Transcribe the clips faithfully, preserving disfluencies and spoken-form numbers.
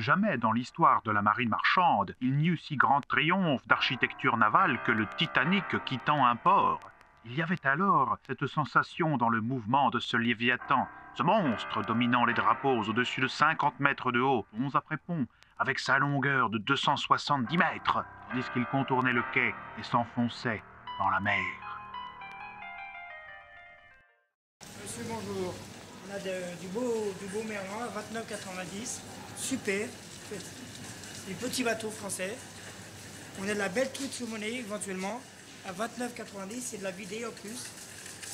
Jamais dans l'histoire de la marine marchande, il n'y eut si grand triomphe d'architecture navale que le Titanic quittant un port. Il y avait alors cette sensation dans le mouvement de ce Léviathan, ce monstre dominant les drapeaux au-dessus de cinquante mètres de haut, pont après pont, avec sa longueur de deux cent soixante-dix mètres, tandis qu'il contournait le quai et s'enfonçait dans la mer. Monsieur, bonjour. On a de, du beau, du beau merlan à vingt-neuf quatre-vingt-dix. Super. Des petits bateaux français. On a de la belle truite sous monnaie éventuellement. À vingt-neuf quatre-vingt-dix, c'est de la vidéo en plus.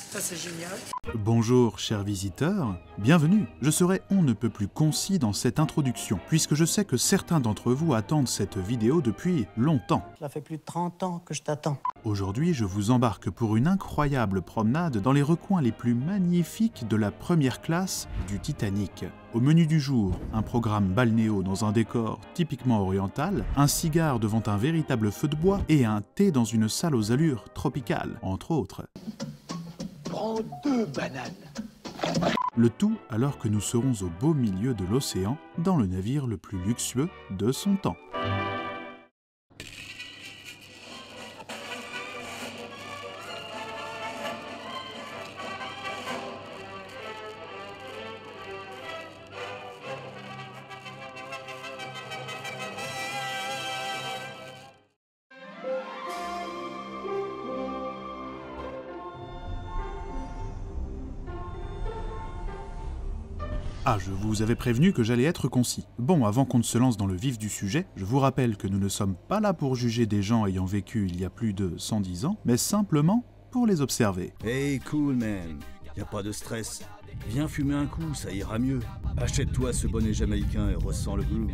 Ça, c'est génial. Bonjour, chers visiteurs. Bienvenue. Je serai on ne peut plus concis dans cette introduction, puisque je sais que certains d'entre vous attendent cette vidéo depuis longtemps. Ça fait plus de trente ans que je t'attends. Aujourd'hui, je vous embarque pour une incroyable promenade dans les recoins les plus magnifiques de la première classe du Titanic. Au menu du jour, un programme balnéo dans un décor typiquement oriental, un cigare devant un véritable feu de bois et un thé dans une salle aux allures tropicales, entre autres. Prends deux bananes. Le tout alors que nous serons au beau milieu de l'océan, dans le navire le plus luxueux de son temps. Ah, je vous avais prévenu que j'allais être concis. Bon, avant qu'on ne se lance dans le vif du sujet, je vous rappelle que nous ne sommes pas là pour juger des gens ayant vécu il y a plus de cent dix ans, mais simplement pour les observer. Hey, cool man, y a pas de stress. Viens fumer un coup, ça ira mieux. Achète-toi ce bonnet jamaïcain et ressens le boulot.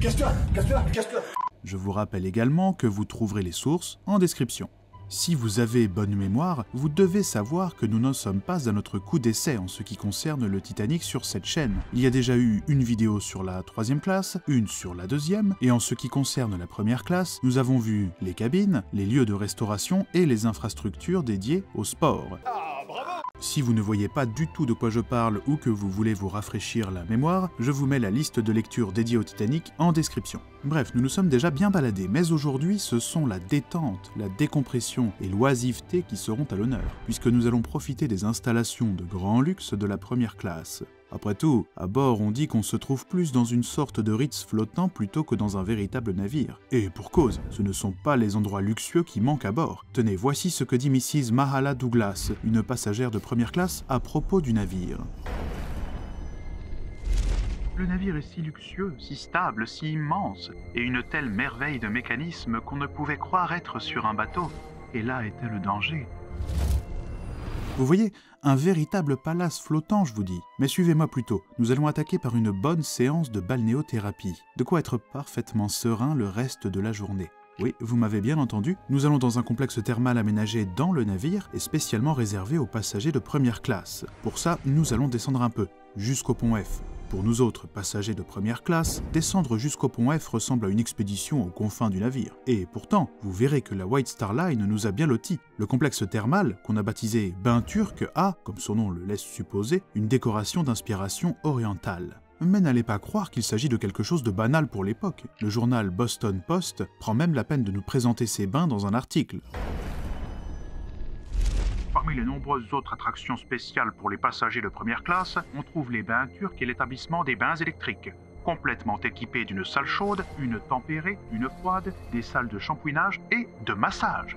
Casse-toi, casse-toi, casse-toi. Je vous rappelle également que vous trouverez les sources en description. Si vous avez bonne mémoire, vous devez savoir que nous ne sommes pas à notre coup d'essai en ce qui concerne le Titanic sur cette chaîne. Il y a déjà eu une vidéo sur la troisième classe, une sur la deuxième, et en ce qui concerne la première classe, nous avons vu les cabines, les lieux de restauration et les infrastructures dédiées au sport. Ah, bravo! Si vous ne voyez pas du tout de quoi je parle ou que vous voulez vous rafraîchir la mémoire, je vous mets la liste de lectures dédiée au Titanic en description. Bref, nous nous sommes déjà bien baladés, mais aujourd'hui ce sont la détente, la décompression et l'oisiveté qui seront à l'honneur, puisque nous allons profiter des installations de grand luxe de la première classe. Après tout, à bord on dit qu'on se trouve plus dans une sorte de Ritz flottant plutôt que dans un véritable navire. Et pour cause, ce ne sont pas les endroits luxueux qui manquent à bord. Tenez, voici ce que dit missus Mahala Douglas, une passagère de première classe, à propos du navire. Le navire est si luxueux, si stable, si immense, et une telle merveille de mécanisme qu'on ne pouvait croire être sur un bateau. Et là était le danger. Vous voyez, un véritable palace flottant, je vous dis. Mais suivez-moi plutôt, nous allons attaquer par une bonne séance de balnéothérapie. De quoi être parfaitement serein le reste de la journée. Oui, vous m'avez bien entendu, nous allons dans un complexe thermal aménagé dans le navire et spécialement réservé aux passagers de première classe. Pour ça, nous allons descendre un peu, jusqu'au pont F. Pour nous autres passagers de première classe, descendre jusqu'au pont F ressemble à une expédition aux confins du navire. Et pourtant, vous verrez que la White Star Line nous a bien lotis. Le complexe thermal, qu'on a baptisé Bain Turc, a, comme son nom le laisse supposer, une décoration d'inspiration orientale. Mais n'allez pas croire qu'il s'agit de quelque chose de banal pour l'époque. Le journal Boston Post prend même la peine de nous présenter ces bains dans un article. Parmi les nombreuses autres attractions spéciales pour les passagers de première classe, on trouve les bains turcs et l'établissement des bains électriques, complètement équipés d'une salle chaude, une tempérée, une froide, des salles de shampooinage et de massage.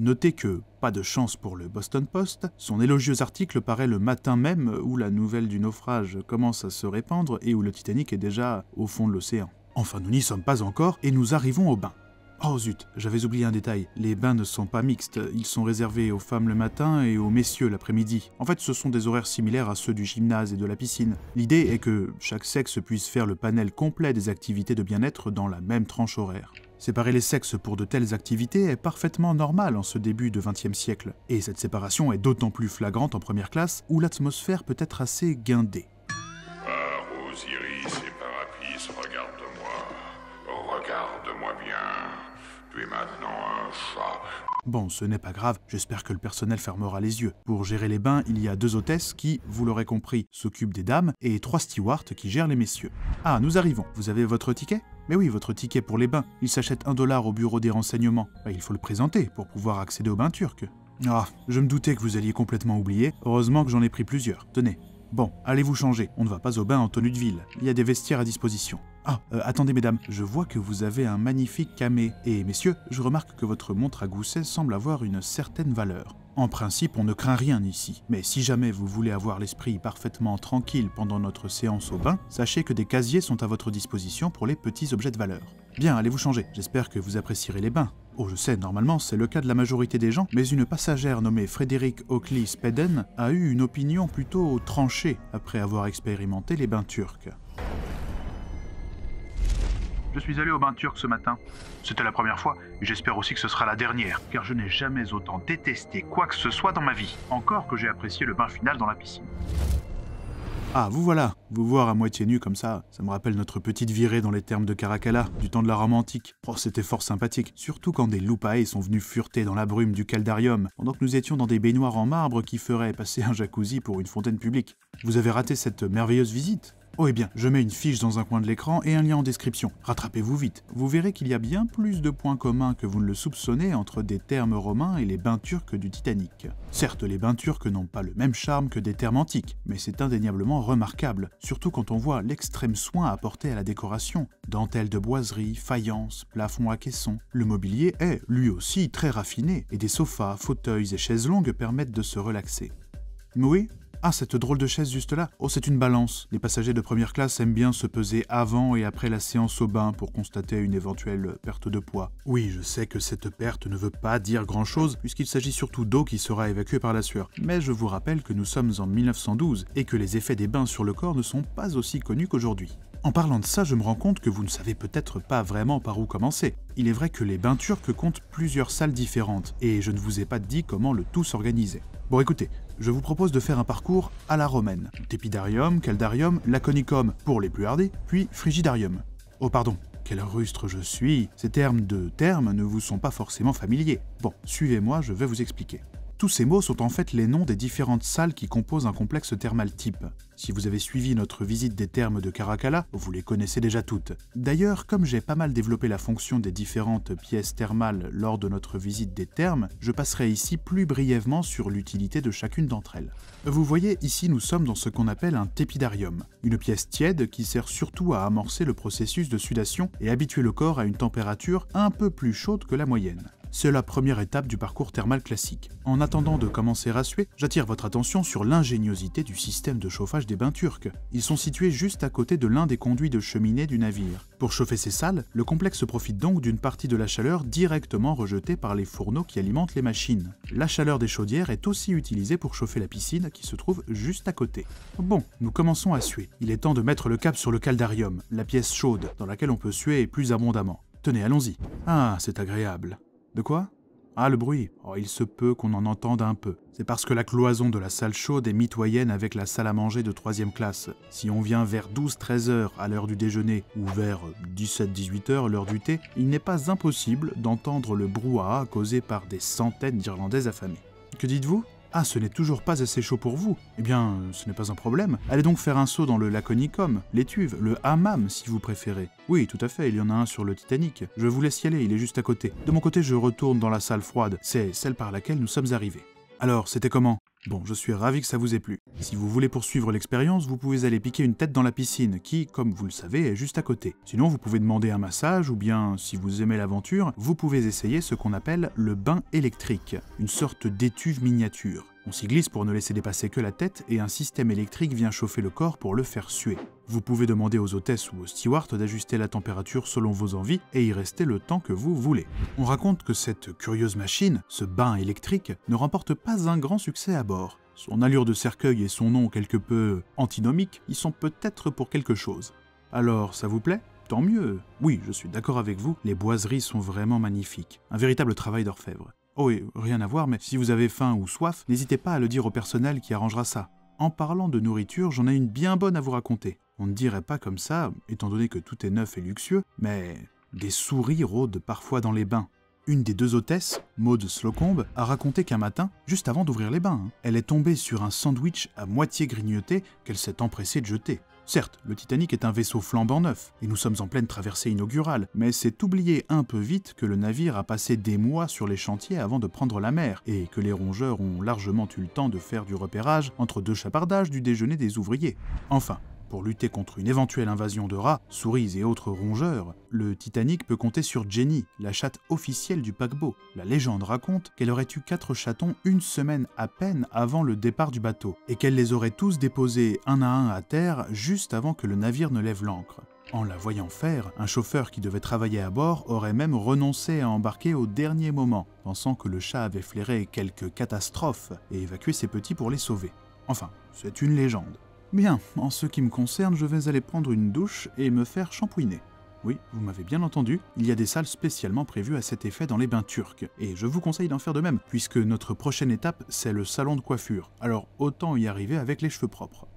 Notez que, pas de chance pour le Boston Post, son élogieux article paraît le matin même où la nouvelle du naufrage commence à se répandre et où le Titanic est déjà au fond de l'océan. Enfin, nous n'y sommes pas encore et nous arrivons au bain. Oh zut, j'avais oublié un détail, les bains ne sont pas mixtes, ils sont réservés aux femmes le matin et aux messieurs l'après-midi. En fait, ce sont des horaires similaires à ceux du gymnase et de la piscine. L'idée est que chaque sexe puisse faire le panel complet des activités de bien-être dans la même tranche horaire. Séparer les sexes pour de telles activités est parfaitement normal en ce début de vingtième siècle, et cette séparation est d'autant plus flagrante en première classe où l'atmosphère peut être assez guindée. Par Osiris et Parapis, regarde-moi, regarde-moi bien. Tu es maintenant un chat. Bon, ce n'est pas grave, j'espère que le personnel fermera les yeux. Pour gérer les bains, il y a deux hôtesses qui, vous l'aurez compris, s'occupent des dames, et trois stewards qui gèrent les messieurs. Ah, nous arrivons. Vous avez votre ticket ? Mais oui, votre ticket pour les bains. Il s'achète un dollar au bureau des renseignements. Bah, il faut le présenter pour pouvoir accéder aux bains turcs. Ah, je me doutais que vous alliez complètement oublier. Heureusement que j'en ai pris plusieurs. Tenez. Bon, allez vous changer, on ne va pas au bain en tenue de ville, il y a des vestiaires à disposition. Ah, euh, attendez mesdames, je vois que vous avez un magnifique camée. Et messieurs, je remarque que votre montre à gousset semble avoir une certaine valeur. En principe, on ne craint rien ici, mais si jamais vous voulez avoir l'esprit parfaitement tranquille pendant notre séance au bain, sachez que des casiers sont à votre disposition pour les petits objets de valeur. Bien, allez vous changer, j'espère que vous apprécierez les bains. Oh, je sais, normalement c'est le cas de la majorité des gens, mais une passagère nommée Frederick Oakley Speden a eu une opinion plutôt tranchée après avoir expérimenté les bains turcs. Je suis allé au bain turc ce matin. C'était la première fois, et j'espère aussi que ce sera la dernière, car je n'ai jamais autant détesté quoi que ce soit dans ma vie. Encore que j'ai apprécié le bain final dans la piscine. Ah, vous voilà. Vous voir à moitié nu comme ça, ça me rappelle notre petite virée dans les thermes de Caracalla, du temps de la Rome antique. Oh, c'était fort sympathique, surtout quand des loupae sont venus fureter dans la brume du caldarium, pendant que nous étions dans des baignoires en marbre qui feraient passer un jacuzzi pour une fontaine publique. Vous avez raté cette merveilleuse visite ? Oh eh bien, je mets une fiche dans un coin de l'écran et un lien en description. Rattrapez-vous vite. Vous verrez qu'il y a bien plus de points communs que vous ne le soupçonnez entre des thermes romains et les bains turcs du Titanic. Certes, les bains turcs n'ont pas le même charme que des thermes antiques, mais c'est indéniablement remarquable, surtout quand on voit l'extrême soin apporté à la décoration. Dentelles de boiserie, faïence, plafond à caisson. Le mobilier est, lui aussi, très raffiné, et des sofas, fauteuils et chaises longues permettent de se relaxer. Oui ? Ah, cette drôle de chaise juste là. Oh, c'est une balance. Les passagers de première classe aiment bien se peser avant et après la séance au bain pour constater une éventuelle perte de poids. Oui, je sais que cette perte ne veut pas dire grand-chose, puisqu'il s'agit surtout d'eau qui sera évacuée par la sueur. Mais je vous rappelle que nous sommes en mille neuf cent douze et que les effets des bains sur le corps ne sont pas aussi connus qu'aujourd'hui. En parlant de ça, je me rends compte que vous ne savez peut-être pas vraiment par où commencer. Il est vrai que les bains turcs comptent plusieurs salles différentes, et je ne vous ai pas dit comment le tout s'organisait. Bon écoutez, je vous propose de faire un parcours à la romaine. Tepidarium, caldarium, laconicum pour les plus hardis, puis frigidarium. Oh pardon, quel rustre je suis, ces termes de termes ne vous sont pas forcément familiers. Bon, suivez-moi, je vais vous expliquer. Tous ces mots sont en fait les noms des différentes salles qui composent un complexe thermal type. Si vous avez suivi notre visite des thermes de Caracalla, vous les connaissez déjà toutes. D'ailleurs, comme j'ai pas mal développé la fonction des différentes pièces thermales lors de notre visite des thermes, je passerai ici plus brièvement sur l'utilité de chacune d'entre elles. Vous voyez, ici nous sommes dans ce qu'on appelle un tepidarium, une pièce tiède qui sert surtout à amorcer le processus de sudation et habituer le corps à une température un peu plus chaude que la moyenne. C'est la première étape du parcours thermal classique. En attendant de commencer à suer, j'attire votre attention sur l'ingéniosité du système de chauffage des bains turcs. Ils sont situés juste à côté de l'un des conduits de cheminée du navire. Pour chauffer ces salles, le complexe profite donc d'une partie de la chaleur directement rejetée par les fourneaux qui alimentent les machines. La chaleur des chaudières est aussi utilisée pour chauffer la piscine qui se trouve juste à côté. Bon, nous commençons à suer. Il est temps de mettre le cap sur le caldarium, la pièce chaude, dans laquelle on peut suer plus abondamment. Tenez, allons-y. Ah, c'est agréable. De quoi ? Ah, le bruit. Oh, il se peut qu'on en entende un peu. C'est parce que la cloison de la salle chaude est mitoyenne avec la salle à manger de troisième classe. Si on vient vers douze à treize heures à l'heure du déjeuner ou vers dix-sept à dix-huit heures l'heure du thé, il n'est pas impossible d'entendre le brouhaha causé par des centaines d'Irlandaises affamées. Que dites-vous ? Ah, ce n'est toujours pas assez chaud pour vous. Eh bien, ce n'est pas un problème. Allez donc faire un saut dans le laconicum, l'étuve, le hammam si vous préférez. Oui, tout à fait, il y en a un sur le Titanic. Je vous laisse y aller, il est juste à côté. De mon côté, je retourne dans la salle froide. C'est celle par laquelle nous sommes arrivés. Alors, c'était comment ? Bon, je suis ravi que ça vous ait plu. Si vous voulez poursuivre l'expérience, vous pouvez aller piquer une tête dans la piscine, qui, comme vous le savez, est juste à côté. Sinon, vous pouvez demander un massage, ou bien, si vous aimez l'aventure, vous pouvez essayer ce qu'on appelle le bain électrique, une sorte d'étuve miniature. On s'y glisse pour ne laisser dépasser que la tête, et un système électrique vient chauffer le corps pour le faire suer. Vous pouvez demander aux hôtesses ou aux stewards d'ajuster la température selon vos envies et y rester le temps que vous voulez. On raconte que cette curieuse machine, ce bain électrique, ne remporte pas un grand succès à bord. Son allure de cercueil et son nom quelque peu antinomique y sont peut-être pour quelque chose. Alors, ça vous plaît ? Tant mieux. Oui, je suis d'accord avec vous, les boiseries sont vraiment magnifiques. Un véritable travail d'orfèvre. Oh et rien à voir, mais si vous avez faim ou soif, n'hésitez pas à le dire au personnel qui arrangera ça. En parlant de nourriture, j'en ai une bien bonne à vous raconter. On ne dirait pas comme ça, étant donné que tout est neuf et luxueux, mais des souris rôdent parfois dans les bains. Une des deux hôtesses, Maud Slocombe, a raconté qu'un matin, juste avant d'ouvrir les bains, elle est tombée sur un sandwich à moitié grignoté qu'elle s'est empressée de jeter. Certes, le Titanic est un vaisseau flambant neuf, et nous sommes en pleine traversée inaugurale, mais c'est oublié un peu vite que le navire a passé des mois sur les chantiers avant de prendre la mer, et que les rongeurs ont largement eu le temps de faire du repérage entre deux chapardages du déjeuner des ouvriers. Enfin, pour lutter contre une éventuelle invasion de rats, souris et autres rongeurs, le Titanic peut compter sur Jenny, la chatte officielle du paquebot. La légende raconte qu'elle aurait eu quatre chatons une semaine à peine avant le départ du bateau, et qu'elle les aurait tous déposés un à un à terre juste avant que le navire ne lève l'ancre. En la voyant faire, un chauffeur qui devait travailler à bord aurait même renoncé à embarquer au dernier moment, pensant que le chat avait flairé quelque catastrophe et évacué ses petits pour les sauver. Enfin, c'est une légende. Bien, en ce qui me concerne, je vais aller prendre une douche et me faire shampouiner. Oui, vous m'avez bien entendu, il y a des salles spécialement prévues à cet effet dans les bains turcs, et je vous conseille d'en faire de même, puisque notre prochaine étape, c'est le salon de coiffure, alors autant y arriver avec les cheveux propres.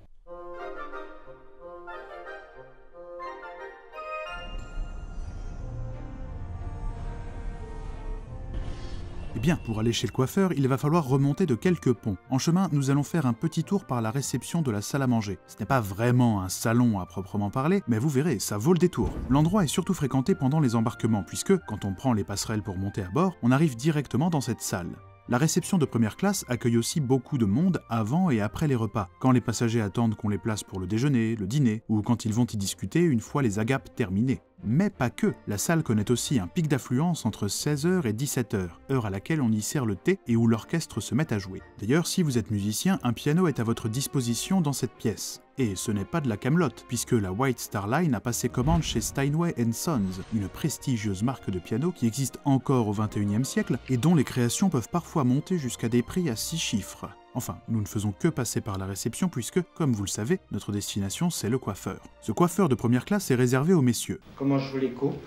Bien, pour aller chez le coiffeur, il va falloir remonter de quelques ponts. En chemin, nous allons faire un petit tour par la réception de la salle à manger. Ce n'est pas vraiment un salon à proprement parler, mais vous verrez, ça vaut le détour. L'endroit est surtout fréquenté pendant les embarquements, puisque, quand on prend les passerelles pour monter à bord, on arrive directement dans cette salle. La réception de première classe accueille aussi beaucoup de monde avant et après les repas, quand les passagers attendent qu'on les place pour le déjeuner, le dîner, ou quand ils vont y discuter une fois les agapes terminées. Mais pas que, la salle connaît aussi un pic d'affluence entre seize heures et dix-sept heures, heure à laquelle on y sert le thé et où l'orchestre se met à jouer. D'ailleurs, si vous êtes musicien, un piano est à votre disposition dans cette pièce. Et ce n'est pas de la camelote, puisque la White Star Line a passé commande chez Steinway and Sons, une prestigieuse marque de piano qui existe encore au vingt-et-unième siècle et dont les créations peuvent parfois monter jusqu'à des prix à six chiffres. Enfin, nous ne faisons que passer par la réception puisque, comme vous le savez, notre destination c'est le coiffeur. Ce coiffeur de première classe est réservé aux messieurs. Comment je vous les coupe ?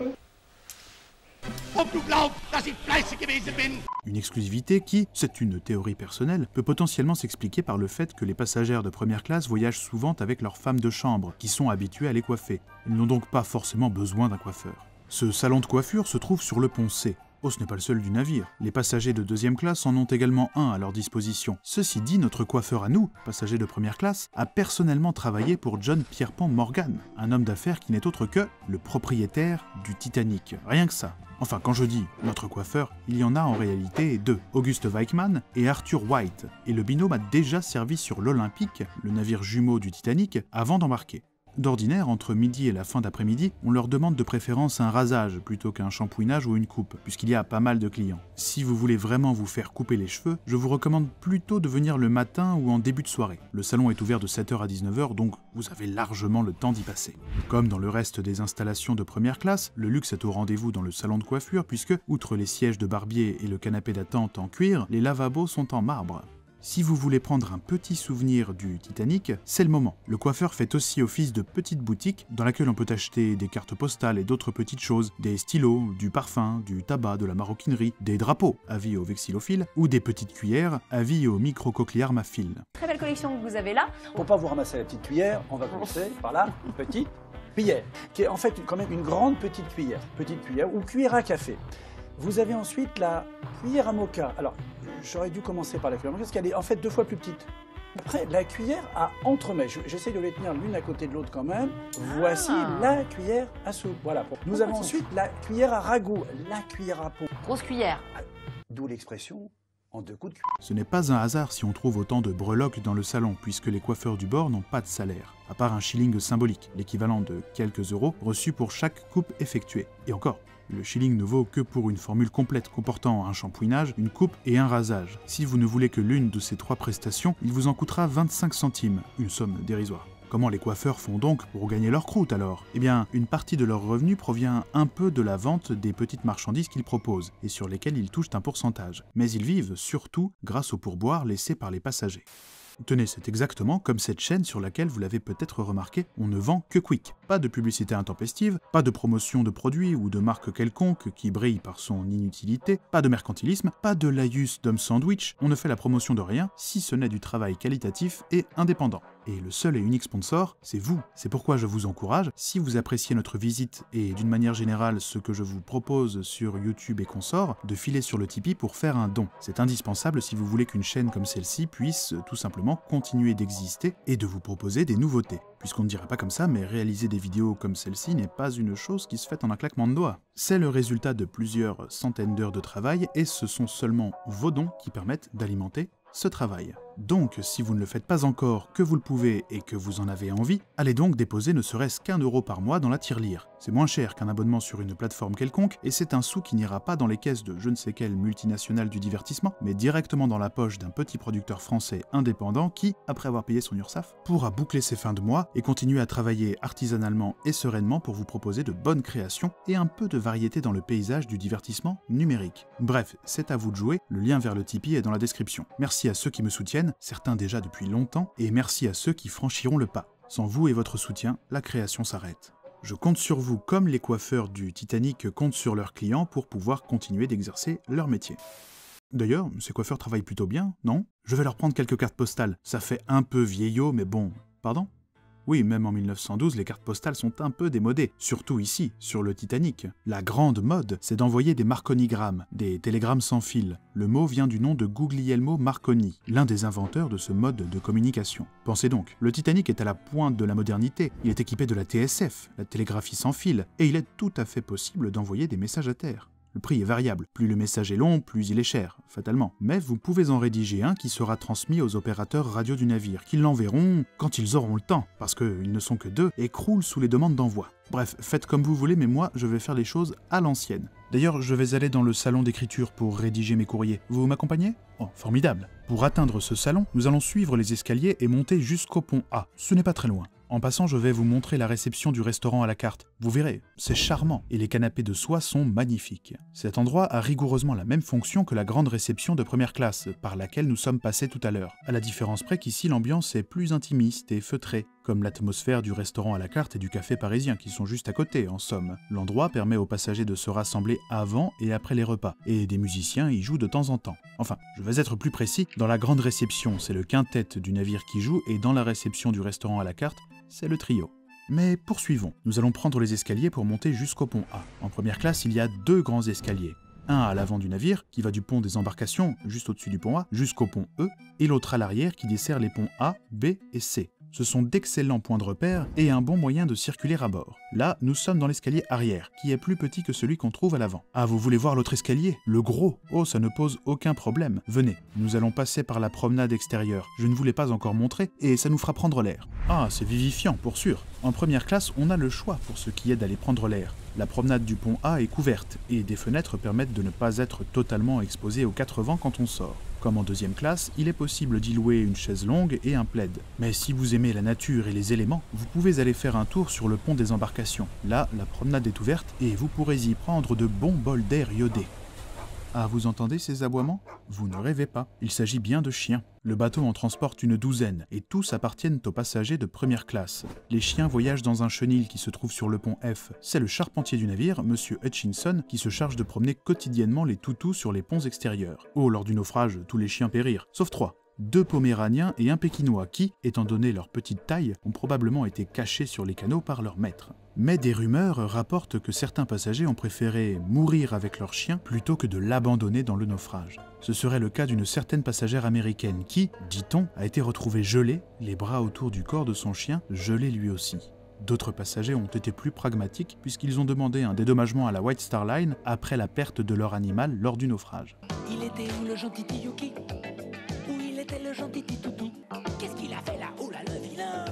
Une exclusivité qui, c'est une théorie personnelle, peut potentiellement s'expliquer par le fait que les passagères de première classe voyagent souvent avec leurs femmes de chambre, qui sont habituées à les coiffer. Ils n'ont donc pas forcément besoin d'un coiffeur. Ce salon de coiffure se trouve sur le pont C. Oh, ce n'est pas le seul du navire. Les passagers de deuxième classe en ont également un à leur disposition. Ceci dit, notre coiffeur à nous, passager de première classe, a personnellement travaillé pour John Pierpont Morgan, un homme d'affaires qui n'est autre que le propriétaire du Titanic. Rien que ça. Enfin, quand je dis notre coiffeur, il y en a en réalité deux, Auguste Weichmann et Arthur White, et le binôme a déjà servi sur l'Olympique, le navire jumeau du Titanic, avant d'embarquer. D'ordinaire, entre midi et la fin d'après-midi, on leur demande de préférence un rasage plutôt qu'un shampouinage ou une coupe, puisqu'il y a pas mal de clients. Si vous voulez vraiment vous faire couper les cheveux, je vous recommande plutôt de venir le matin ou en début de soirée. Le salon est ouvert de sept heures à dix-neuf heures, donc vous avez largement le temps d'y passer. Comme dans le reste des installations de première classe, le luxe est au rendez-vous dans le salon de coiffure puisque, outre les sièges de barbier et le canapé d'attente en cuir, les lavabos sont en marbre. Si vous voulez prendre un petit souvenir du Titanic, c'est le moment. Le coiffeur fait aussi office de petite boutique dans laquelle on peut acheter des cartes postales et d'autres petites choses, des stylos, du parfum, du tabac, de la maroquinerie, des drapeaux, avis aux vexillophiles, ou des petites cuillères, avis aux micro-coquillards à fil. Très belle collection que vous avez là. Pour pas vous ramasser la petite cuillère, on va commencer par là, petite cuillère, qui est en fait quand même une grande petite cuillère, petite cuillère ou cuillère à café. Vous avez ensuite la cuillère à moka. Alors, j'aurais dû commencer par la cuillère à moka parce qu'elle est en fait deux fois plus petite. Après, la cuillère à entremets. J'essaie de les tenir l'une à côté de l'autre quand même. Voici ah. la cuillère à soupe. Voilà. Nous avons ensuite la cuillère à ragoût, la cuillère à peau. Grosse cuillère. D'où l'expression. En deux coups de cuillère. Ce n'est pas un hasard si on trouve autant de breloques dans le salon, puisque les coiffeurs du bord n'ont pas de salaire, à part un shilling symbolique, l'équivalent de quelques euros reçus pour chaque coupe effectuée. Et encore, le shilling ne vaut que pour une formule complète comportant un shampouinage, une coupe et un rasage. Si vous ne voulez que l'une de ces trois prestations, il vous en coûtera vingt-cinq centimes, une somme dérisoire. Comment les coiffeurs font donc pour gagner leur croûte alors? Eh bien, une partie de leurs revenus provient un peu de la vente des petites marchandises qu'ils proposent, et sur lesquelles ils touchent un pourcentage. Mais ils vivent surtout grâce aux pourboires laissés par les passagers. Tenez, c'est exactement comme cette chaîne sur laquelle vous l'avez peut-être remarqué, on ne vend que Quick. pas de publicité intempestive, pas de promotion de produits ou de marque quelconque qui brille par son inutilité, pas de mercantilisme, pas de laïus d'homme sandwich, on ne fait la promotion de rien si ce n'est du travail qualitatif et indépendant. Et le seul et unique sponsor, c'est vous. C'est pourquoi je vous encourage, si vous appréciez notre visite et d'une manière générale ce que je vous propose sur YouTube et consorts, de filer sur le Tipeee pour faire un don. C'est indispensable si vous voulez qu'une chaîne comme celle-ci puisse tout simplement continuer d'exister et de vous proposer des nouveautés. Puisqu'on ne dirait pas comme ça, mais réaliser des vidéos comme celle-ci n'est pas une chose qui se fait en un claquement de doigts. C'est le résultat de plusieurs centaines d'heures de travail et ce sont seulement vos dons qui permettent d'alimenter ce travail. Donc, si vous ne le faites pas encore, que vous le pouvez et que vous en avez envie, allez donc déposer ne serait-ce qu'un euro par mois dans la tirelire. C'est moins cher qu'un abonnement sur une plateforme quelconque, et c'est un sou qui n'ira pas dans les caisses de je ne sais quelle multinationale du divertissement, mais directement dans la poche d'un petit producteur français indépendant qui, après avoir payé son URSSAF, pourra boucler ses fins de mois et continuer à travailler artisanalement et sereinement pour vous proposer de bonnes créations et un peu de variété dans le paysage du divertissement numérique. Bref, c'est à vous de jouer, le lien vers le Tipeee est dans la description. Merci à ceux qui me soutiennent, certains déjà depuis longtemps, et merci à ceux qui franchiront le pas. Sans vous et votre soutien, la création s'arrête. Je compte sur vous comme les coiffeurs du Titanic comptent sur leurs clients pour pouvoir continuer d'exercer leur métier. D'ailleurs, ces coiffeurs travaillent plutôt bien, non? Je vais leur prendre quelques cartes postales, ça fait un peu vieillot, mais bon... Pardon? Oui, même en mille neuf cent douze, les cartes postales sont un peu démodées, surtout ici, sur le Titanic. La grande mode, c'est d'envoyer des marconigrammes, des télégrammes sans fil. Le mot vient du nom de Guglielmo Marconi, l'un des inventeurs de ce mode de communication. Pensez donc, le Titanic est à la pointe de la modernité, il est équipé de la T S F, la télégraphie sans fil, et il est tout à fait possible d'envoyer des messages à terre. Le prix est variable, plus le message est long, plus il est cher, fatalement. Mais vous pouvez en rédiger un qui sera transmis aux opérateurs radio du navire, qui l'enverront quand ils auront le temps, parce qu'ils ne sont que deux et croulent sous les demandes d'envoi. Bref, faites comme vous voulez, mais moi, je vais faire les choses à l'ancienne. D'ailleurs, je vais aller dans le salon d'écriture pour rédiger mes courriers. Vous m'accompagnez? Oh, formidable! Pour atteindre ce salon, nous allons suivre les escaliers et monter jusqu'au pont A. Ce n'est pas très loin. En passant, je vais vous montrer la réception du restaurant à la carte. Vous verrez, c'est charmant et les canapés de soie sont magnifiques. Cet endroit a rigoureusement la même fonction que la grande réception de première classe, par laquelle nous sommes passés tout à l'heure. À la différence près qu'ici, l'ambiance est plus intimiste et feutrée, comme l'atmosphère du restaurant à la carte et du café parisien qui sont juste à côté, en somme. L'endroit permet aux passagers de se rassembler avant et après les repas, et des musiciens y jouent de temps en temps. Enfin, je vais être plus précis, dans la grande réception, c'est le quintet du navire qui joue, et dans la réception du restaurant à la carte, c'est le trio. Mais poursuivons, nous allons prendre les escaliers pour monter jusqu'au pont A. En première classe, il y a deux grands escaliers. Un à l'avant du navire, qui va du pont des embarcations, juste au-dessus du pont A, jusqu'au pont E, et l'autre à l'arrière qui dessert les ponts A, B et C. Ce sont d'excellents points de repère et un bon moyen de circuler à bord. Là, nous sommes dans l'escalier arrière, qui est plus petit que celui qu'on trouve à l'avant. Ah, vous voulez voir l'autre escalier? Le gros? Oh, ça ne pose aucun problème. Venez, nous allons passer par la promenade extérieure. Je ne vous l'ai pas encore montré, et ça nous fera prendre l'air. Ah, c'est vivifiant, pour sûr. En première classe, on a le choix pour ce qui est d'aller prendre l'air. La promenade du pont A est couverte, et des fenêtres permettent de ne pas être totalement exposé aux quatre vents quand on sort. Comme en deuxième classe, il est possible d'y louer une chaise longue et un plaid. Mais si vous aimez la nature et les éléments, vous pouvez aller faire un tour sur le pont des embarcations. Là, la promenade est ouverte, et vous pourrez y prendre de bons bols d'air iodé. Ah, vous entendez ces aboiements? Vous ne rêvez pas, il s'agit bien de chiens. Le bateau en transporte une douzaine, et tous appartiennent aux passagers de première classe. Les chiens voyagent dans un chenil qui se trouve sur le pont F. C'est le charpentier du navire, monsieur Hutchinson, qui se charge de promener quotidiennement les toutous sur les ponts extérieurs. Oh, lors du naufrage, tous les chiens périrent, sauf trois. Deux Poméraniens et un Pékinois qui, étant donné leur petite taille, ont probablement été cachés sur les canaux par leur maître. Mais des rumeurs rapportent que certains passagers ont préféré mourir avec leur chien plutôt que de l'abandonner dans le naufrage. Ce serait le cas d'une certaine passagère américaine qui, dit-on, a été retrouvée gelée, les bras autour du corps de son chien, gelé lui aussi. D'autres passagers ont été plus pragmatiques puisqu'ils ont demandé un dédommagement à la White Star Line après la perte de leur animal lors du naufrage. Il était où le gentil Tiyuki ? C'est le gentil petit toutou. Qu'est-ce qu'il a fait là? Oh là, le vilain!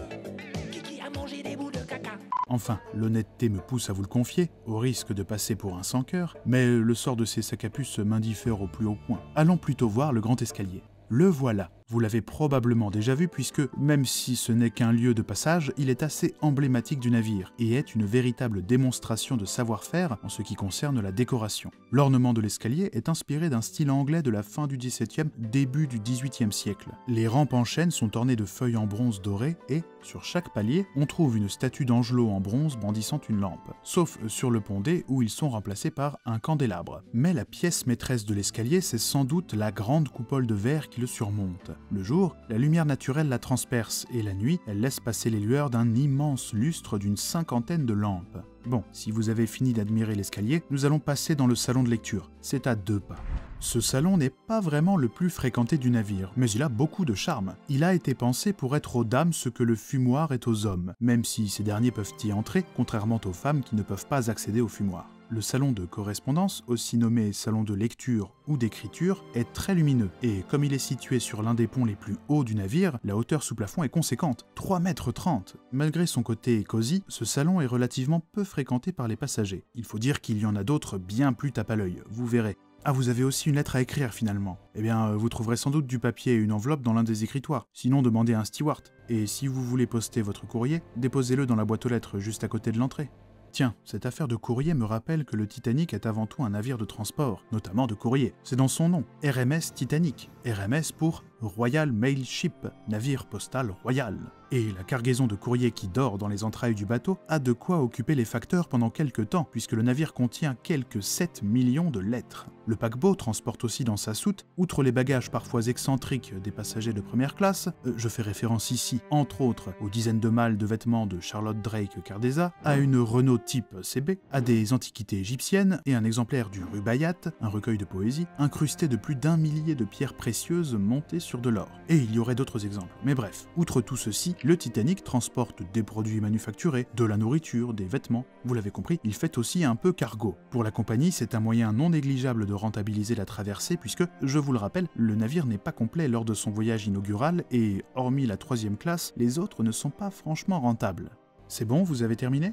Kiki a mangé des bouts de caca. Enfin, l'honnêteté me pousse à vous le confier, au risque de passer pour un sans-cœur, mais le sort de ces sacs à puces m'indiffère au plus haut point. Allons plutôt voir le grand escalier. Le voilà, Vous l'avez probablement déjà vu puisque, même si ce n'est qu'un lieu de passage, il est assez emblématique du navire et est une véritable démonstration de savoir-faire en ce qui concerne la décoration. L'ornement de l'escalier est inspiré d'un style anglais de la fin du dix-septième, début du dix-huitième siècle. Les rampes en chêne sont ornées de feuilles en bronze doré et, sur chaque palier, on trouve une statue d'Angelo en bronze brandissant une lampe, sauf sur le pont D où ils sont remplacés par un candélabre. Mais la pièce maîtresse de l'escalier, c'est sans doute la grande coupole de verre qui le surmonte. Le jour, la lumière naturelle la transperce et la nuit, elle laisse passer les lueurs d'un immense lustre d'une cinquantaine de lampes. Bon, si vous avez fini d'admirer l'escalier, nous allons passer dans le salon de lecture, c'est à deux pas. Ce salon n'est pas vraiment le plus fréquenté du navire, mais il a beaucoup de charme. Il a été pensé pour être aux dames ce que le fumoir est aux hommes, même si ces derniers peuvent y entrer, contrairement aux femmes qui ne peuvent pas accéder au fumoir. Le salon de correspondance, aussi nommé salon de lecture ou d'écriture, est très lumineux, et comme il est situé sur l'un des ponts les plus hauts du navire, la hauteur sous plafond est conséquente, trois mètres trente. Malgré son côté cosy, ce salon est relativement peu fréquenté par les passagers. Il faut dire qu'il y en a d'autres bien plus tape à l'œil, vous verrez. Ah, vous avez aussi une lettre à écrire finalement. Eh bien, vous trouverez sans doute du papier et une enveloppe dans l'un des écritoires, sinon demandez à un steward. Et si vous voulez poster votre courrier, déposez-le dans la boîte aux lettres juste à côté de l'entrée. Tiens, cette affaire de courrier me rappelle que le Titanic est avant tout un navire de transport, notamment de courrier. C'est dans son nom, R M S Titanic, R M S pour Royal Mail Ship, navire postal royal. Et la cargaison de courrier qui dort dans les entrailles du bateau a de quoi occuper les facteurs pendant quelques temps, puisque le navire contient quelques sept millions de lettres. Le paquebot transporte aussi dans sa soute, outre les bagages parfois excentriques des passagers de première classe, euh, je fais référence ici, entre autres, aux dizaines de malles de vêtements de Charlotte Drake Cardeza, à une Renault type C B, à des antiquités égyptiennes et un exemplaire du Rubaiyat, un recueil de poésie, incrusté de plus d'un millier de pierres précieuses montées sur de l'or. Et il y aurait d'autres exemples. Mais bref, outre tout ceci, le Titanic transporte des produits manufacturés, de la nourriture, des vêtements. Vous l'avez compris, il fait aussi un peu cargo. Pour la compagnie, c'est un moyen non négligeable de rentabiliser la traversée puisque, je vous le rappelle, le navire n'est pas complet lors de son voyage inaugural et, hormis la troisième classe, les autres ne sont pas franchement rentables. C'est bon, vous avez terminé?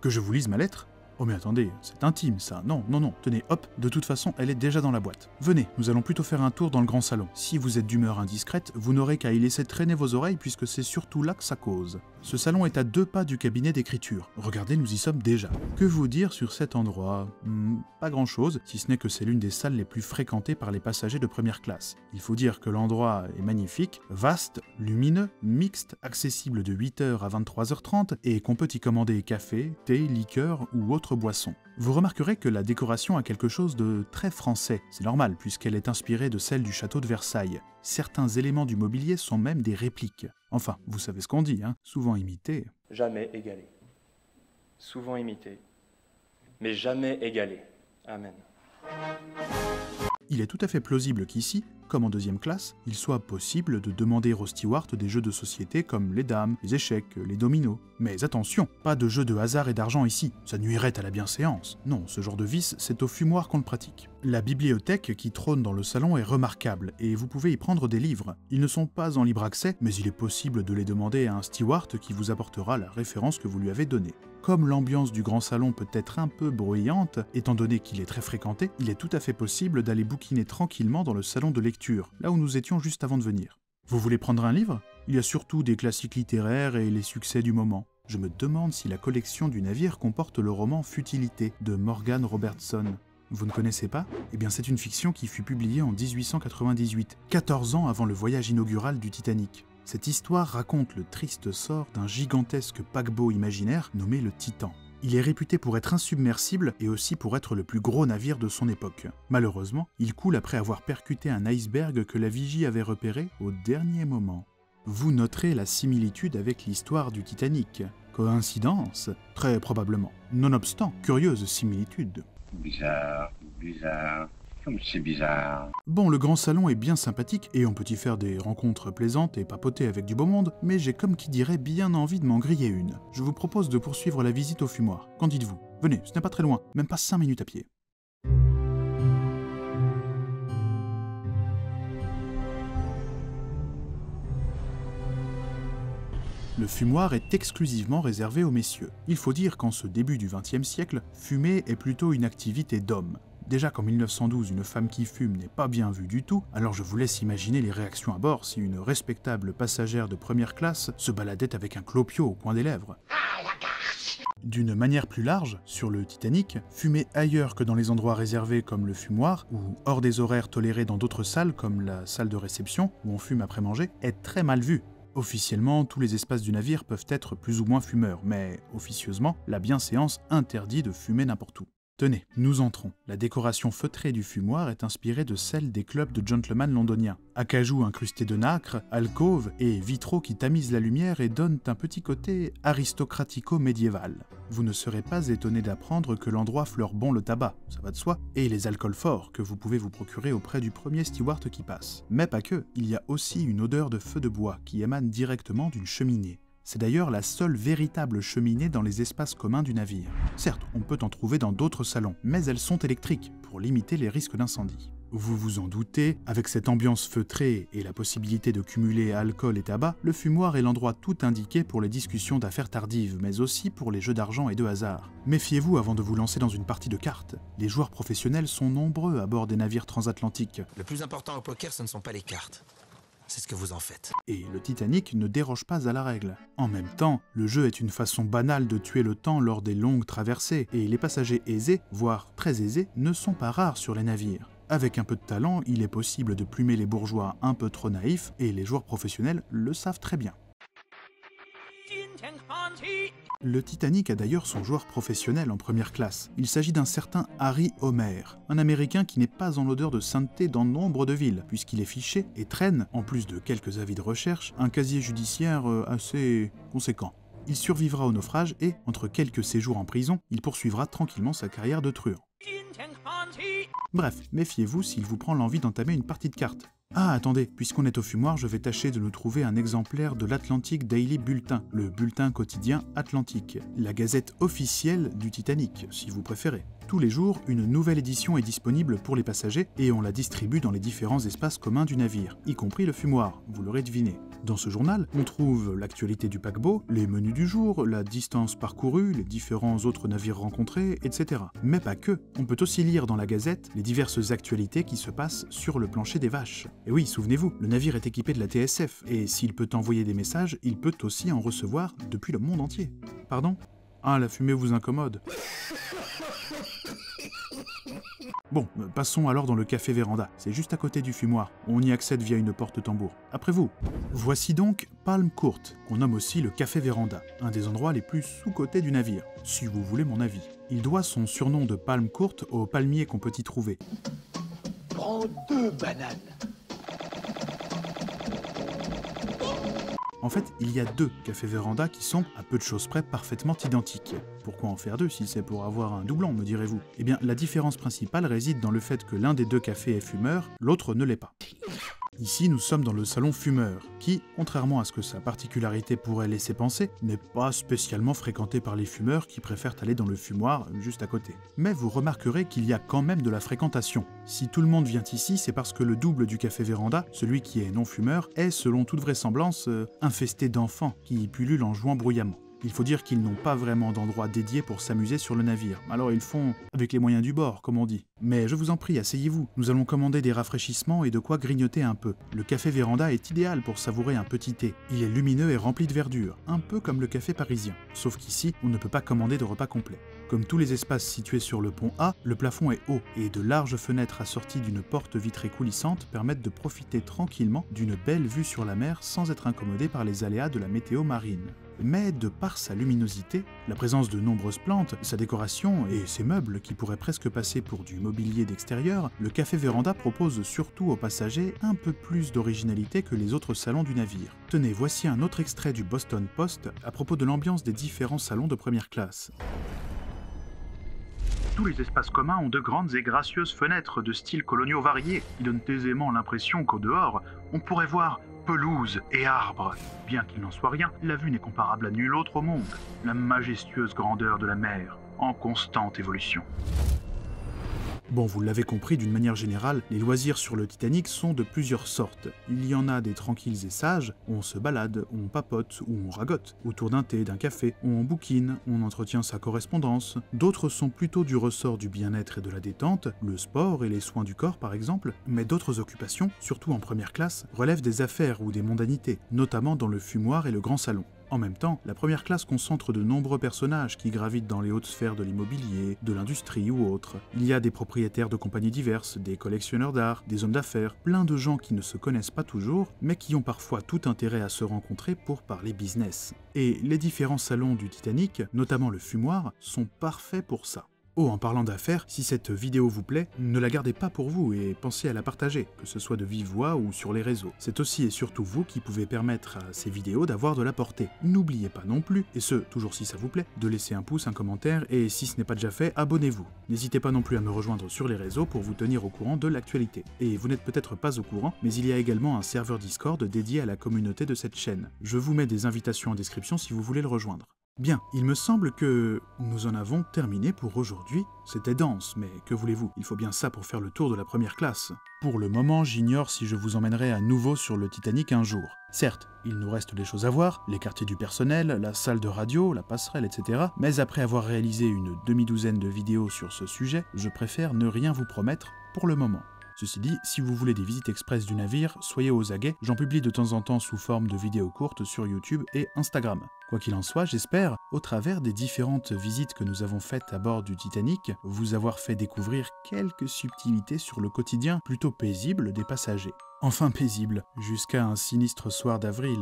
Que je vous lise ma lettre? Oh mais attendez, c'est intime ça, non, non, non, tenez, hop, de toute façon, elle est déjà dans la boîte. Venez, nous allons plutôt faire un tour dans le grand salon. Si vous êtes d'humeur indiscrète, vous n'aurez qu'à y laisser traîner vos oreilles puisque c'est surtout là que ça cause. Ce salon est à deux pas du cabinet d'écriture. Regardez, nous y sommes déjà. Que vous dire sur cet endroit? hmm, Pas grand chose, si ce n'est que c'est l'une des salles les plus fréquentées par les passagers de première classe. Il faut dire que l'endroit est magnifique, vaste, lumineux, mixte, accessible de huit heures à vingt-trois heures trente et qu'on peut y commander café, thé, liqueur ou autre boisson. Vous remarquerez que la décoration a quelque chose de très français, c'est normal puisqu'elle est inspirée de celle du château de Versailles. Certains éléments du mobilier sont même des répliques. Enfin, vous savez ce qu'on dit, hein, souvent imité. Jamais égalé. Souvent imité, mais jamais égalé. Amen. Il est tout à fait plausible qu'ici, comme en deuxième classe, il soit possible de demander aux stewards des jeux de société comme les dames, les échecs, les dominos. Mais attention, pas de jeux de hasard et d'argent ici, ça nuirait à la bienséance. Non, ce genre de vice, c'est au fumoir qu'on le pratique. La bibliothèque qui trône dans le salon est remarquable, et vous pouvez y prendre des livres. Ils ne sont pas en libre accès, mais il est possible de les demander à un steward qui vous apportera la référence que vous lui avez donnée. Comme l'ambiance du grand salon peut être un peu bruyante, étant donné qu'il est très fréquenté, il est tout à fait possible d'aller bouquiner tranquillement dans le salon de lecture, là où nous étions juste avant de venir. Vous voulez prendre un livre? Il y a surtout des classiques littéraires et les succès du moment. Je me demande si la collection du navire comporte le roman Futilité de Morgan Robertson. Vous ne connaissez pas? Eh bien c'est une fiction qui fut publiée en mille huit cent quatre-vingt-dix-huit, quatorze ans avant le voyage inaugural du Titanic. Cette histoire raconte le triste sort d'un gigantesque paquebot imaginaire nommé le Titan. Il est réputé pour être insubmersible et aussi pour être le plus gros navire de son époque. Malheureusement, il coule après avoir percuté un iceberg que la vigie avait repéré au dernier moment. Vous noterez la similitude avec l'histoire du Titanic. Coïncidence? Très probablement. Nonobstant, curieuse similitude. Bizarre, bizarre. C'est bizarre. Bon, le grand salon est bien sympathique et on peut y faire des rencontres plaisantes et papoter avec du beau monde, mais j'ai comme qui dirait bien envie de m'en griller une. Je vous propose de poursuivre la visite au fumoir. Qu'en dites-vous? Venez, ce n'est pas très loin, même pas cinq minutes à pied. Le fumoir est exclusivement réservé aux messieurs. Il faut dire qu'en ce début du vingtième siècle, fumer est plutôt une activité d'homme. Déjà qu'en mille neuf cent douze, une femme qui fume n'est pas bien vue du tout, alors je vous laisse imaginer les réactions à bord si une respectable passagère de première classe se baladait avec un clopio au coin des lèvres. Ah, la garce ! D'une manière plus large, sur le Titanic, fumer ailleurs que dans les endroits réservés comme le fumoir, ou hors des horaires tolérés dans d'autres salles comme la salle de réception, où on fume après manger, est très mal vu. Officiellement, tous les espaces du navire peuvent être plus ou moins fumeurs, mais officieusement, la bienséance interdit de fumer n'importe où. Tenez, nous entrons. La décoration feutrée du fumoir est inspirée de celle des clubs de gentlemen londoniens. Acajou incrusté de nacre, alcôve et vitraux qui tamisent la lumière et donnent un petit côté aristocratico-médiéval. Vous ne serez pas étonné d'apprendre que l'endroit fleure bon le tabac, ça va de soi, et les alcools forts que vous pouvez vous procurer auprès du premier steward qui passe. Mais pas que, il y a aussi une odeur de feu de bois qui émane directement d'une cheminée. C'est d'ailleurs la seule véritable cheminée dans les espaces communs du navire. Certes, on peut en trouver dans d'autres salons, mais elles sont électriques pour limiter les risques d'incendie. Vous vous en doutez, avec cette ambiance feutrée et la possibilité de cumuler alcool et tabac, le fumoir est l'endroit tout indiqué pour les discussions d'affaires tardives, mais aussi pour les jeux d'argent et de hasard. Méfiez-vous avant de vous lancer dans une partie de cartes. Les joueurs professionnels sont nombreux à bord des navires transatlantiques. Le plus important au poker, ce ne sont pas les cartes. C'est ce que vous en faites. Et le Titanic ne déroge pas à la règle. En même temps, le jeu est une façon banale de tuer le temps lors des longues traversées, et les passagers aisés, voire très aisés, ne sont pas rares sur les navires. Avec un peu de talent, il est possible de plumer les bourgeois un peu trop naïfs, et les joueurs professionnels le savent très bien. Le Titanic a d'ailleurs son joueur professionnel en première classe. Il s'agit d'un certain Harry Homer, un Américain qui n'est pas en l'odeur de sainteté dans nombre de villes, puisqu'il est fiché et traîne, en plus de quelques avis de recherche, un casier judiciaire assez conséquent. Il survivra au naufrage et, entre quelques séjours en prison, il poursuivra tranquillement sa carrière de truand. Bref, méfiez-vous s'il vous prend l'envie d'entamer une partie de cartes. Ah, attendez, puisqu'on est au fumoir, je vais tâcher de nous trouver un exemplaire de l'Atlantic Daily Bulletin, le bulletin quotidien Atlantique, la gazette officielle du Titanic, si vous préférez. Tous les jours, une nouvelle édition est disponible pour les passagers et on la distribue dans les différents espaces communs du navire, y compris le fumoir, vous l'aurez deviné. Dans ce journal, on trouve l'actualité du paquebot, les menus du jour, la distance parcourue, les différents autres navires rencontrés, et cetera. Mais pas que, on peut aussi lire dans la gazette les diverses actualités qui se passent sur le plancher des vaches. Et oui, souvenez-vous, le navire est équipé de la T S F, et s'il peut envoyer des messages, il peut aussi en recevoir depuis le monde entier. Pardon ? Ah, la fumée vous incommode. Bon, passons alors dans le café Véranda, c'est juste à côté du fumoir, on y accède via une porte tambour. Après vous. Voici donc Palm Court, qu'on nomme aussi le café Véranda, un des endroits les plus sous-cotés du navire, si vous voulez mon avis. Il doit son surnom de Palm Court aux palmiers qu'on peut y trouver. Prends deux bananes. En fait, il y a deux cafés Véranda qui sont, à peu de choses près, parfaitement identiques. Pourquoi en faire deux si c'est pour avoir un doublon, me direz-vous? Eh bien, la différence principale réside dans le fait que l'un des deux cafés est fumeur, l'autre ne l'est pas. Ici, nous sommes dans le salon fumeur, qui, contrairement à ce que sa particularité pourrait laisser penser, n'est pas spécialement fréquenté par les fumeurs qui préfèrent aller dans le fumoir juste à côté. Mais vous remarquerez qu'il y a quand même de la fréquentation. Si tout le monde vient ici, c'est parce que le double du café Véranda, celui qui est non-fumeur, est, selon toute vraisemblance, euh, infesté d'enfants qui y pullulent en jouant bruyamment. Il faut dire qu'ils n'ont pas vraiment d'endroit dédié pour s'amuser sur le navire, alors ils font avec les moyens du bord, comme on dit. Mais je vous en prie, asseyez-vous, nous allons commander des rafraîchissements et de quoi grignoter un peu. Le café Véranda est idéal pour savourer un petit thé. Il est lumineux et rempli de verdure, un peu comme le café parisien. Sauf qu'ici, on ne peut pas commander de repas complet. Comme tous les espaces situés sur le pont A, le plafond est haut, et de larges fenêtres assorties d'une porte vitrée coulissante permettent de profiter tranquillement d'une belle vue sur la mer sans être incommodé par les aléas de la météo marine. Mais de par sa luminosité, la présence de nombreuses plantes, sa décoration et ses meubles qui pourraient presque passer pour du mobilier d'extérieur, le café Véranda propose surtout aux passagers un peu plus d'originalité que les autres salons du navire. Tenez, voici un autre extrait du Boston Post à propos de l'ambiance des différents salons de première classe. Tous les espaces communs ont de grandes et gracieuses fenêtres de styles coloniaux variés qui donnent aisément l'impression qu'au dehors, on pourrait voir pelouse et arbres. Bien qu'il n'en soit rien, la vue n'est comparable à nul autre au monde. La majestueuse grandeur de la mer, en constante évolution. Bon, vous l'avez compris, d'une manière générale, les loisirs sur le Titanic sont de plusieurs sortes. Il y en a des tranquilles et sages, où on se balade, où on papote, où on ragote, autour d'un thé, d'un café, où on bouquine, où on entretient sa correspondance. D'autres sont plutôt du ressort du bien-être et de la détente, le sport et les soins du corps par exemple, mais d'autres occupations, surtout en première classe, relèvent des affaires ou des mondanités, notamment dans le fumoir et le grand salon. En même temps, la première classe concentre de nombreux personnages qui gravitent dans les hautes sphères de l'immobilier, de l'industrie ou autre. Il y a des propriétaires de compagnies diverses, des collectionneurs d'art, des hommes d'affaires, plein de gens qui ne se connaissent pas toujours, mais qui ont parfois tout intérêt à se rencontrer pour parler business. Et les différents salons du Titanic, notamment le fumoir, sont parfaits pour ça. Oh, en parlant d'affaires, si cette vidéo vous plaît, ne la gardez pas pour vous et pensez à la partager, que ce soit de vive voix ou sur les réseaux. C'est aussi et surtout vous qui pouvez permettre à ces vidéos d'avoir de la portée. N'oubliez pas non plus, et ce, toujours si ça vous plaît, de laisser un pouce, un commentaire et si ce n'est pas déjà fait, abonnez-vous. N'hésitez pas non plus à me rejoindre sur les réseaux pour vous tenir au courant de l'actualité. Et vous n'êtes peut-être pas au courant, mais il y a également un serveur Discord dédié à la communauté de cette chaîne. Je vous mets des invitations en description si vous voulez le rejoindre. Bien, il me semble que nous en avons terminé pour aujourd'hui. C'était dense, mais que voulez-vous, il faut bien ça pour faire le tour de la première classe. Pour le moment, j'ignore si je vous emmènerai à nouveau sur le Titanic un jour. Certes, il nous reste des choses à voir, les quartiers du personnel, la salle de radio, la passerelle, et cetera. Mais après avoir réalisé une demi-douzaine de vidéos sur ce sujet, je préfère ne rien vous promettre pour le moment. Ceci dit, si vous voulez des visites express du navire, soyez aux aguets, j'en publie de temps en temps sous forme de vidéos courtes sur YouTube et Instagram. Quoi qu'il en soit, j'espère, au travers des différentes visites que nous avons faites à bord du Titanic, vous avoir fait découvrir quelques subtilités sur le quotidien plutôt paisible des passagers. Enfin paisible, jusqu'à un sinistre soir d'avril.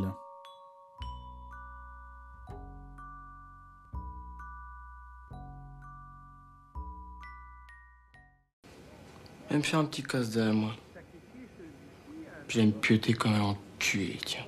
Je vais me faire un petit casse-dalle, moi. J'aime pioter comme un enculé, tiens.